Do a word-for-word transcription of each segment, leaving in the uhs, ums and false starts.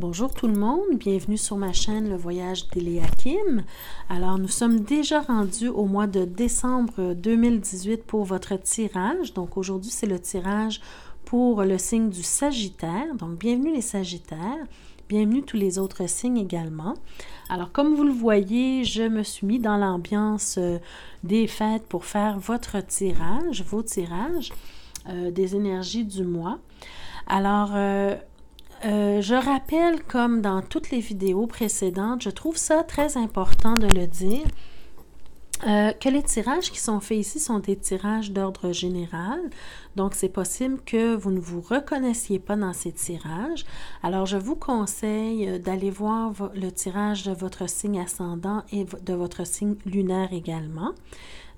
Bonjour tout le monde, bienvenue sur ma chaîne Le Voyage d'Elleakim. Alors nous sommes déjà rendus au mois de décembre deux mille dix-huit pour votre tirage. Donc aujourd'hui c'est le tirage pour le signe du Sagittaire. Donc bienvenue les Sagittaires, bienvenue tous les autres signes également. Alors comme vous le voyez, je me suis mis dans l'ambiance des fêtes pour faire votre tirage, vos tirages euh, des énergies du mois. Alors... Euh, Euh, je rappelle, comme dans toutes les vidéos précédentes, je trouve ça très important de le dire, euh, que les tirages qui sont faits ici sont des tirages d'ordre général. Donc, c'est possible que vous ne vous reconnaissiez pas dans ces tirages. Alors, je vous conseille d'aller voir le tirage de votre signe ascendant et de votre signe lunaire également.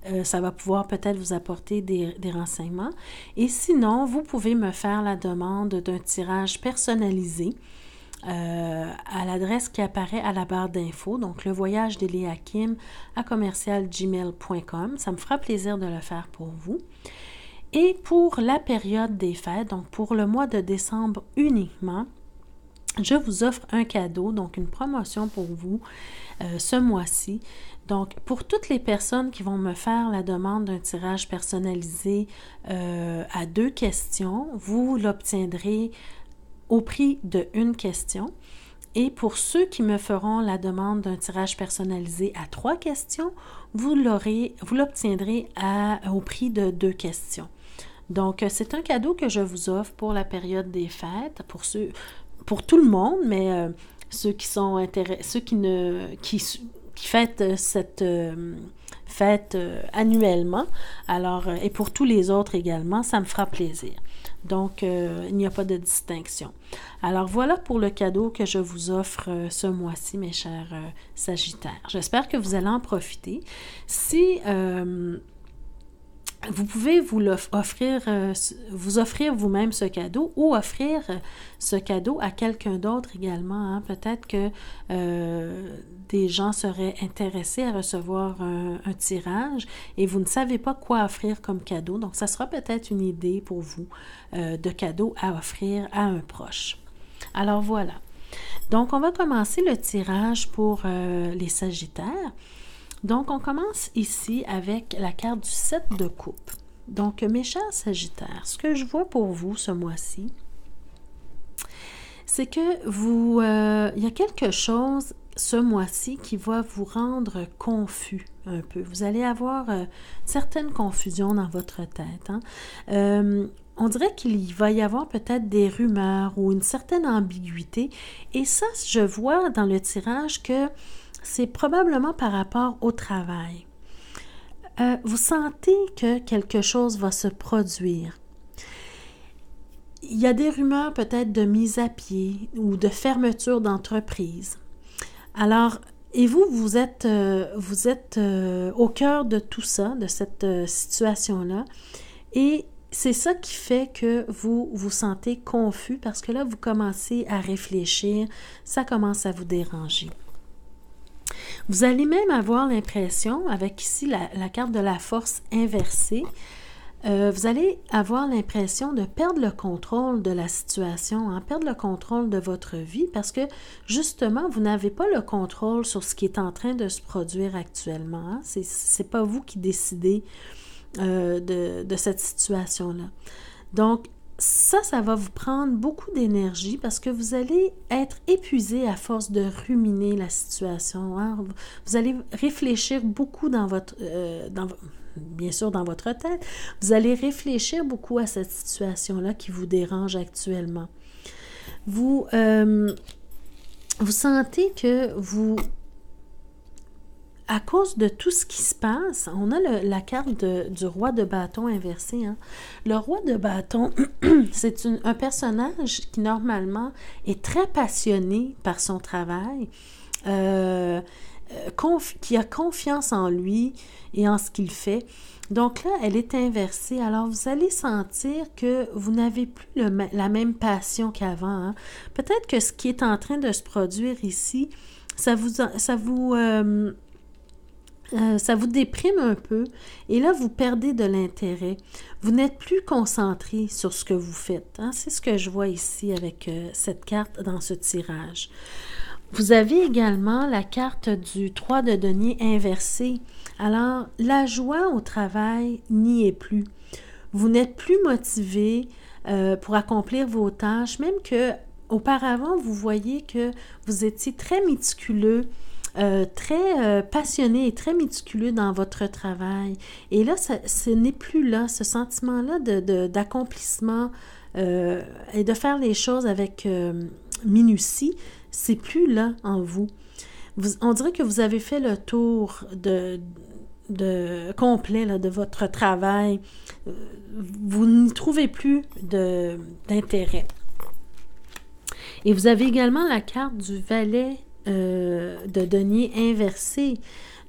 Euh, ça va pouvoir peut-être vous apporter des, des renseignements. Et sinon, vous pouvez me faire la demande d'un tirage personnalisé euh, à l'adresse qui apparaît à la barre d'infos, donc levoyagedeliakim arobase commercial gmail point com. Ça me fera plaisir de le faire pour vous. Et pour la période des fêtes, donc pour le mois de décembre uniquement, je vous offre un cadeau, donc une promotion pour vous euh, ce mois-ci. Donc, pour toutes les personnes qui vont me faire la demande d'un tirage personnalisé euh, à deux questions, vous l'obtiendrez au prix de une question. Et pour ceux qui me feront la demande d'un tirage personnalisé à trois questions, vous l'aurez, vous l'obtiendrez à, au prix de deux questions. Donc, c'est un cadeau que je vous offre pour la période des fêtes, pour ceux... pour tout le monde, mais euh, ceux qui sont intéressés, ceux qui ne qui, qui fêtent cette euh, fête euh, annuellement, alors euh, et pour tous les autres également, ça me fera plaisir. Donc, euh, il n'y a pas de distinction. Alors, voilà pour le cadeau que je vous offre euh, ce mois-ci, mes chers euh, Sagittaires. J'espère que vous allez en profiter. Si... Euh, Vous pouvez vous l'offrir, vous offrir vous-même ce cadeau ou offrir ce cadeau à quelqu'un d'autre également. Hein. Peut-être que euh, des gens seraient intéressés à recevoir un, un tirage et vous ne savez pas quoi offrir comme cadeau. Donc, ça sera peut-être une idée pour vous euh, de cadeau à offrir à un proche. Alors, voilà. Donc, on va commencer le tirage pour euh, les Sagittaires. Donc, on commence ici avec la carte du sept de coupe. Donc, mes chers Sagittaires, ce que je vois pour vous ce mois-ci, c'est que vous, euh, il y a quelque chose ce mois-ci qui va vous rendre confus un peu. Vous allez avoir euh, certaines confusions dans votre tête. Hein? Euh, on dirait qu'il va y avoir peut-être des rumeurs ou une certaine ambiguïté. Et ça, je vois dans le tirage que c'est probablement par rapport au travail. Euh, vous sentez que quelque chose va se produire. Il y a des rumeurs peut-être de mise à pied ou de fermeture d'entreprise. Alors, et vous, vous êtes, euh, vous êtes euh, au cœur de tout ça, de cette euh, situation-là. Et c'est ça qui fait que vous vous sentez confus parce que là, vous commencez à réfléchir. Ça commence à vous déranger. Vous allez même avoir l'impression, avec ici la, la carte de la force inversée, euh, vous allez avoir l'impression de perdre le contrôle de la situation, hein, perdre le contrôle de votre vie, parce que justement, vous n'avez pas le contrôle sur ce qui est en train de se produire actuellement. Hein. C'est, c'est pas vous qui décidez euh, de, de cette situation-là. Donc, ça, ça va vous prendre beaucoup d'énergie parce que vous allez être épuisé à force de ruminer la situation. Hein? Vous allez réfléchir beaucoup dans votre... Euh, dans, bien sûr, dans votre tête. Vous allez réfléchir beaucoup à cette situation-là qui vous dérange actuellement. Vous, euh, vous sentez que vous... À cause de tout ce qui se passe, on a le, la carte de, du roi de bâton inversé. Hein. Le roi de bâton, c'est une, un personnage qui normalement est très passionné par son travail, euh, conf, qui a confiance en lui et en ce qu'il fait. Donc là, elle est inversée. Alors, vous allez sentir que vous n'avez plus le, la même passion qu'avant. Hein. Peut-être que ce qui est en train de se produire ici, ça vous... Ça vous euh, Euh, ça vous déprime un peu et là, vous perdez de l'intérêt. Vous n'êtes plus concentré sur ce que vous faites. Hein? C'est ce que je vois ici avec euh, cette carte dans ce tirage. Vous avez également la carte du trois de denier inversé. Alors, la joie au travail n'y est plus. Vous n'êtes plus motivé euh, pour accomplir vos tâches, même que auparavant, vous voyez que vous étiez très méticuleux, Euh, très euh, passionné et très méticuleux dans votre travail. Et là, ça, ce n'est plus là, ce sentiment-là de, de, d'accomplissement euh, et de faire les choses avec euh, minutie, c'est plus là en vous. vous. On dirait que vous avez fait le tour de, de, complet là, de votre travail. Vous n'y trouvez plus de, d'intérêt. Et vous avez également la carte du valet Euh, de denier inversé.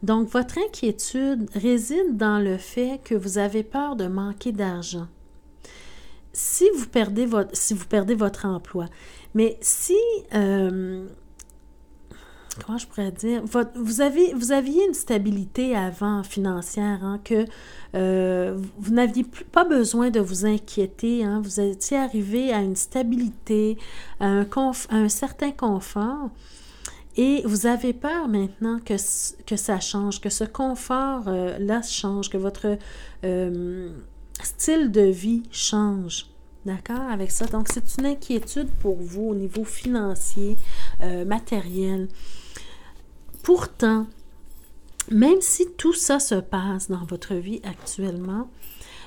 Donc, votre inquiétude réside dans le fait que vous avez peur de manquer d'argent. Si vous perdez votre, si vous perdez votre emploi, mais si, euh, comment je pourrais dire, votre, vous, avez, vous aviez une stabilité avant financière, hein, que euh, vous n'aviez plus, pas besoin de vous inquiéter, hein, vous étiez arrivé à une stabilité, à un, conf, à un certain confort. Et vous avez peur maintenant que, que ça change, que ce confort-là euh, change, que votre euh, style de vie change. D'accord? Avec ça. Donc, c'est une inquiétude pour vous au niveau financier, euh, matériel. Pourtant, même si tout ça se passe dans votre vie actuellement,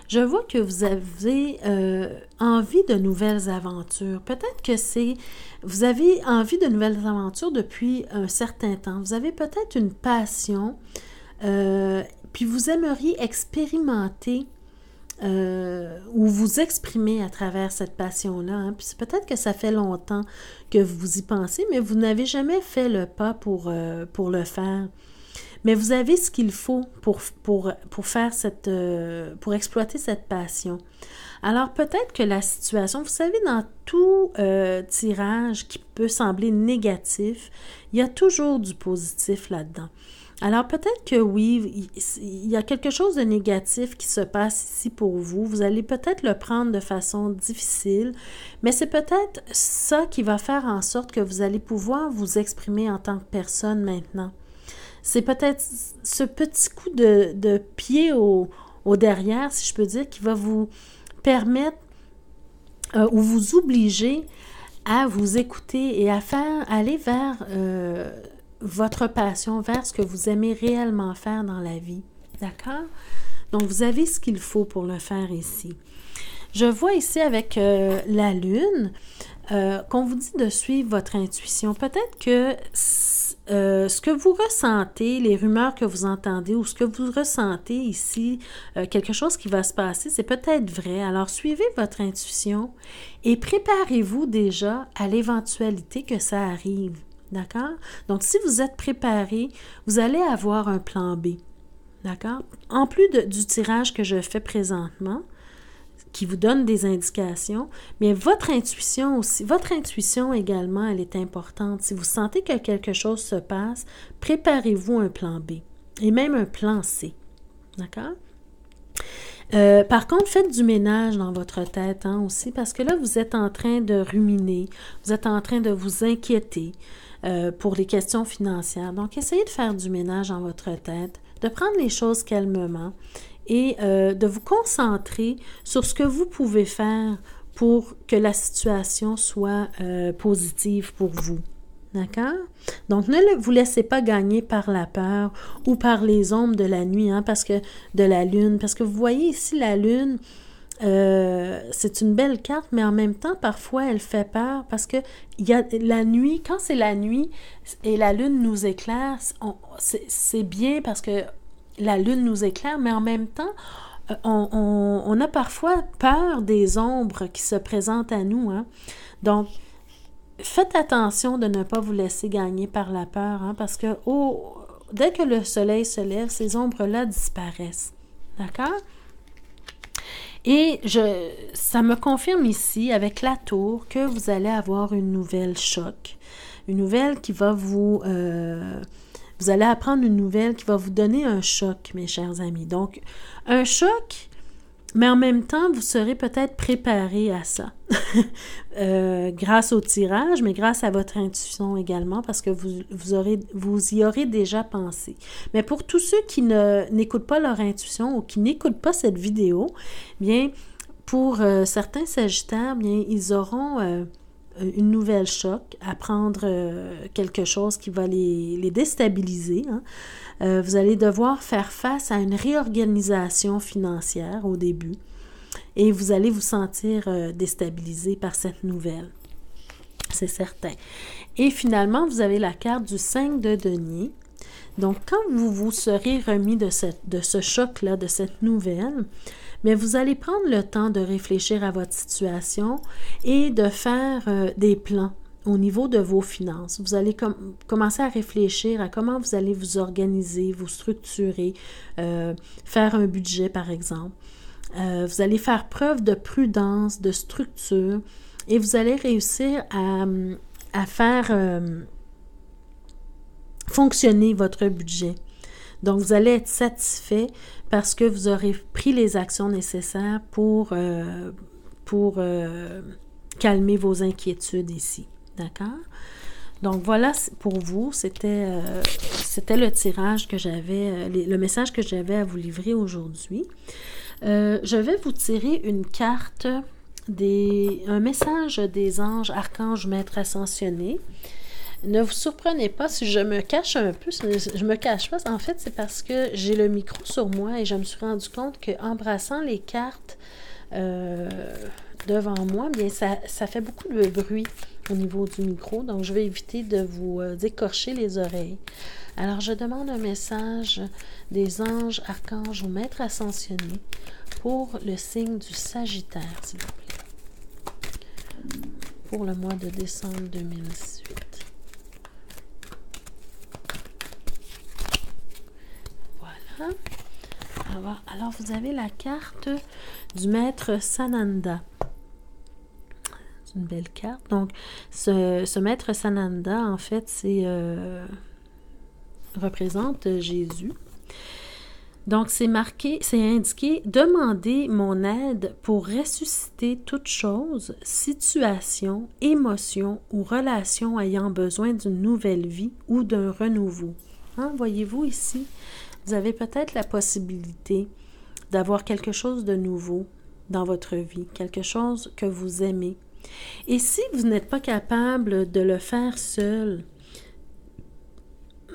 je vois que vous avez euh, envie de nouvelles aventures. Peut-être que c'est... Vous avez envie de nouvelles aventures depuis un certain temps. Vous avez peut-être une passion, euh, puis vous aimeriez expérimenter euh, ou vous exprimer à travers cette passion-là. Hein. Puis c'est peut-être que ça fait longtemps que vous y pensez, mais vous n'avez jamais fait le pas pour, euh, pour le faire. Mais vous avez ce qu'il faut pour, pour, pour faire cette, euh, pour exploiter cette passion. Alors, peut-être que la situation, vous savez, dans tout euh, tirage qui peut sembler négatif, il y a toujours du positif là-dedans. Alors, peut-être que oui, il y a quelque chose de négatif qui se passe ici pour vous. Vous allez peut-être le prendre de façon difficile, mais c'est peut-être ça qui va faire en sorte que vous allez pouvoir vous exprimer en tant que personne maintenant. C'est peut-être ce petit coup de, de pied au, au derrière, si je peux dire, qui va vous permettre euh, ou vous obliger à vous écouter et à faire aller vers euh, votre passion, vers ce que vous aimez réellement faire dans la vie. D'accord? Donc, vous avez ce qu'il faut pour le faire ici. Je vois ici avec euh, la lune euh, qu'on vous dit de suivre votre intuition. Peut-être que... Euh, ce que vous ressentez, les rumeurs que vous entendez ou ce que vous ressentez ici, euh, quelque chose qui va se passer, c'est peut-être vrai. Alors, suivez votre intuition et préparez-vous déjà à l'éventualité que ça arrive. D'accord? Donc, si vous êtes préparé, vous allez avoir un plan B. D'accord? En plus de, du tirage que je fais présentement, qui vous donne des indications, mais votre intuition aussi, votre intuition également, elle est importante. Si vous sentez que quelque chose se passe, préparez-vous un plan B et même un plan C, d'accord? Euh, par contre, faites du ménage dans votre tête hein, aussi, parce que là, vous êtes en train de ruminer, vous êtes en train de vous inquiéter euh, pour les questions financières. Donc, essayez de faire du ménage dans votre tête, de prendre les choses calmement et euh, de vous concentrer sur ce que vous pouvez faire pour que la situation soit euh, positive pour vous. D'accord? Donc, ne vous laissez pas gagner par la peur ou par les ombres de la nuit, hein, parce que de la lune, parce que vous voyez ici la lune, euh, c'est une belle carte, mais en même temps, parfois, elle fait peur parce que y a la nuit, quand c'est la nuit et la lune nous éclaire, on, c'est, c'est bien parce que la lune nous éclaire, mais en même temps, on, on, on a parfois peur des ombres qui se présentent à nous. Hein? Donc, faites attention de ne pas vous laisser gagner par la peur, hein? Parce que oh, dès que le soleil se lève, ces ombres-là disparaissent. D'accord? Et je, ça me confirme ici, avec la tour, que vous allez avoir une nouvelle choc, une nouvelle qui va vous... Euh, Vous allez apprendre une nouvelle qui va vous donner un choc, mes chers amis. Donc, un choc, mais en même temps, vous serez peut-être préparé à ça. euh, grâce au tirage, mais grâce à votre intuition également, parce que vous, vous, aurez, vous y aurez déjà pensé. Mais pour tous ceux qui ne, n'écoutent pas leur intuition ou qui n'écoutent pas cette vidéo, bien, pour euh, certains Sagittaires, bien, ils auront... Euh, une nouvelle choc, apprendre euh, quelque chose qui va les, les déstabiliser. Hein. Euh, vous allez devoir faire face à une réorganisation financière au début et vous allez vous sentir euh, déstabilisé par cette nouvelle. C'est certain. Et finalement, vous avez la carte du cinq de denier. Donc, quand vous vous serez remis de, cette, de ce choc-là, de cette nouvelle, mais vous allez prendre le temps de réfléchir à votre situation et de faire euh, des plans au niveau de vos finances. Vous allez com- commencer à réfléchir à comment vous allez vous organiser, vous structurer, euh, faire un budget, par exemple. Euh, vous allez faire preuve de prudence, de structure, et vous allez réussir à, à faire... Euh, fonctionner votre budget. Donc, vous allez être satisfait parce que vous aurez pris les actions nécessaires pour, euh, pour euh, calmer vos inquiétudes ici. D'accord? Donc, voilà pour vous. C'était, euh, c'était le tirage que j'avais, les, le message que j'avais à vous livrer aujourd'hui. Euh, je vais vous tirer une carte, des, un message des anges, archanges, maîtres ascensionnés. Ne vous surprenez pas si je me cache un peu, je me cache pas, en fait c'est parce que j'ai le micro sur moi et je me suis rendu compte qu'embrassant les cartes euh, devant moi, bien ça, ça fait beaucoup de bruit au niveau du micro, donc je vais éviter de vous euh, écorcher les oreilles. Alors je demande un message des anges, archanges ou maîtres ascensionnés pour le signe du Sagittaire, s'il vous plaît, pour le mois de décembre deux mille dix-huit. Alors, alors, vous avez la carte du maître Sananda. C'est une belle carte. Donc, ce, ce maître Sananda, en fait, c'est euh, représente Jésus. Donc, c'est marqué, c'est indiqué « Demandez mon aide pour ressusciter toute chose, situation, émotion ou relation ayant besoin d'une nouvelle vie ou d'un renouveau. » Hein, voyez-vous ici? Vous avez peut-être la possibilité d'avoir quelque chose de nouveau dans votre vie, quelque chose que vous aimez. Et si vous n'êtes pas capable de le faire seul,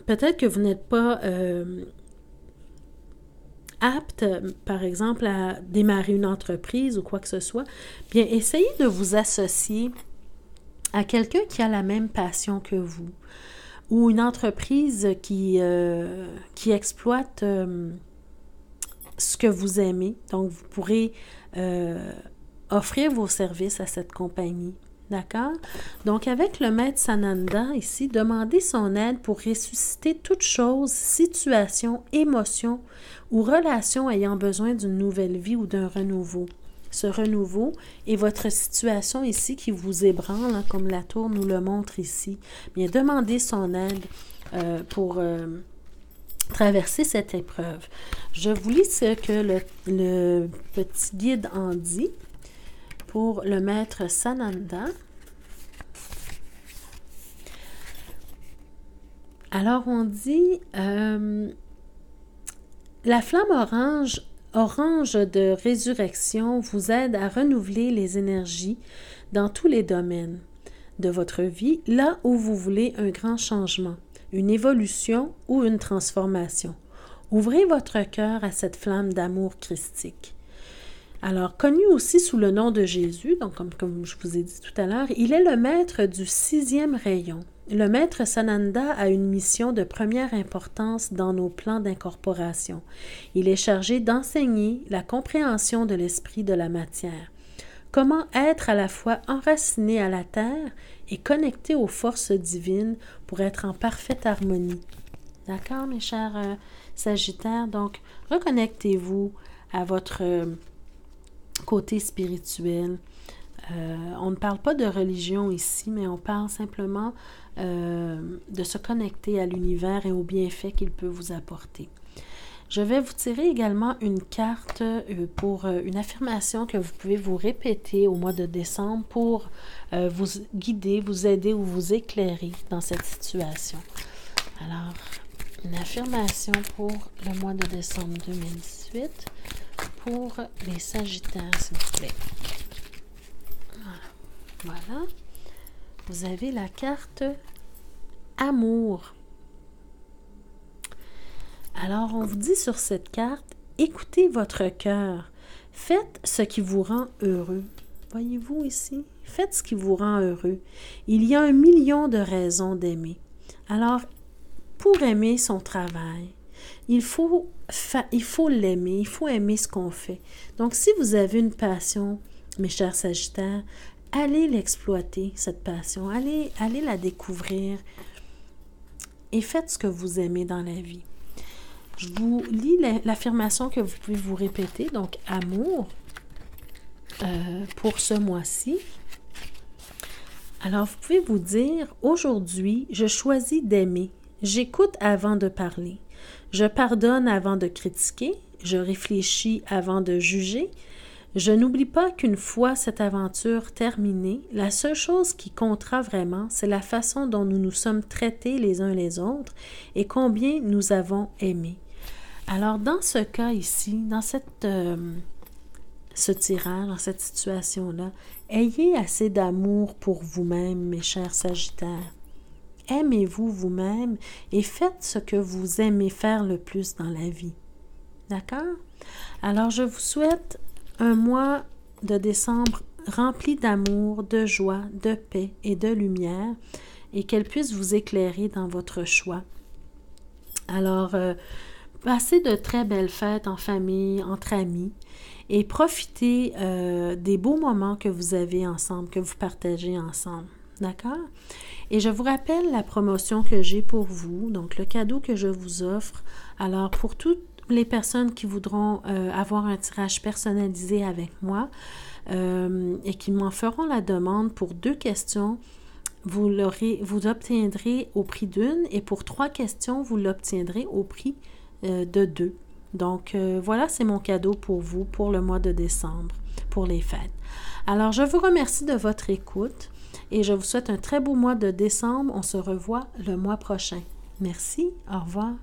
peut-être que vous n'êtes pas euh, apte, par exemple, à démarrer une entreprise ou quoi que ce soit, bien, essayez de vous associer à quelqu'un qui a la même passion que vous, ou une entreprise qui, euh, qui exploite euh, ce que vous aimez. Donc, vous pourrez euh, offrir vos services à cette compagnie. D'accord? Donc, avec le maître Sananda, ici, demandez son aide pour ressusciter toute chose, situation, émotion ou relation ayant besoin d'une nouvelle vie ou d'un renouveau. Ce renouveau et votre situation ici qui vous ébranle, hein, comme la tour nous le montre ici, bien, demandez son aide euh, pour euh, traverser cette épreuve. Je vous lis ce que le, le petit guide en dit pour le maître Sananda. Alors, on dit euh, « La flamme orange » Orange de résurrection vous aide à renouveler les énergies dans tous les domaines de votre vie, là où vous voulez un grand changement, une évolution ou une transformation. Ouvrez votre cœur à cette flamme d'amour christique. Alors, connu aussi sous le nom de Jésus, donc comme, comme je vous ai dit tout à l'heure, il est le maître du sixième rayon. Le maître Sananda a une mission de première importance dans nos plans d'incorporation. Il est chargé d'enseigner la compréhension de l'esprit de la matière. Comment être à la fois enraciné à la terre et connecté aux forces divines pour être en parfaite harmonie. D'accord, mes chers euh, Sagittaires? Donc, reconnectez-vous à votre euh, côté spirituel. Euh, on ne parle pas de religion ici, mais on parle simplement euh, de se connecter à l'univers et aux bienfaits qu'il peut vous apporter. Je vais vous tirer également une carte pour une affirmation que vous pouvez vous répéter au mois de décembre pour vous guider, vous aider ou vous éclairer dans cette situation. Alors, une affirmation pour le mois de décembre deux mille dix-huit pour les Sagittaires, s'il vous plaît. Voilà. Voilà. Vous avez la carte « Amour ». Alors, on vous dit sur cette carte, écoutez votre cœur. Faites ce qui vous rend heureux. Voyez-vous ici? Faites ce qui vous rend heureux. Il y a un million de raisons d'aimer. Alors, pour aimer son travail, il faut, fa- il faut l'aimer, il faut aimer ce qu'on fait. Donc, si vous avez une passion, mes chers Sagittaires, allez l'exploiter, cette passion. Allez, allez la découvrir et faites ce que vous aimez dans la vie. Je vous lis l'affirmation que vous pouvez vous répéter, donc « Amour euh, » pour ce mois-ci. Alors, vous pouvez vous dire « Aujourd'hui, je choisis d'aimer. J'écoute avant de parler. Je pardonne avant de critiquer. Je réfléchis avant de juger. Je n'oublie pas qu'une fois cette aventure terminée, la seule chose qui comptera vraiment, c'est la façon dont nous nous sommes traités les uns les autres et combien nous avons aimé. » Alors, dans ce cas ici, dans cette, euh, ce tirage, dans cette situation-là, ayez assez d'amour pour vous-même, mes chers Sagittaires. Aimez-vous vous-même et faites ce que vous aimez faire le plus dans la vie. D'accord? Alors, je vous souhaite un mois de décembre rempli d'amour, de joie, de paix et de lumière et qu'elle puisse vous éclairer dans votre choix. Alors, euh, passez de très belles fêtes en famille, entre amis et profitez euh, des beaux moments que vous avez ensemble, que vous partagez ensemble. D'accord? Et je vous rappelle la promotion que j'ai pour vous, donc le cadeau que je vous offre. Alors, pour toutes les personnes qui voudront euh, avoir un tirage personnalisé avec moi euh, et qui m'en feront la demande pour deux questions, vous l'aurez, vous l'obtiendrez au prix d'une et pour trois questions, vous l'obtiendrez au prix euh, de deux. Donc, euh, voilà, c'est mon cadeau pour vous pour le mois de décembre, pour les fêtes. Alors, je vous remercie de votre écoute et je vous souhaite un très beau mois de décembre. On se revoit le mois prochain. Merci, au revoir.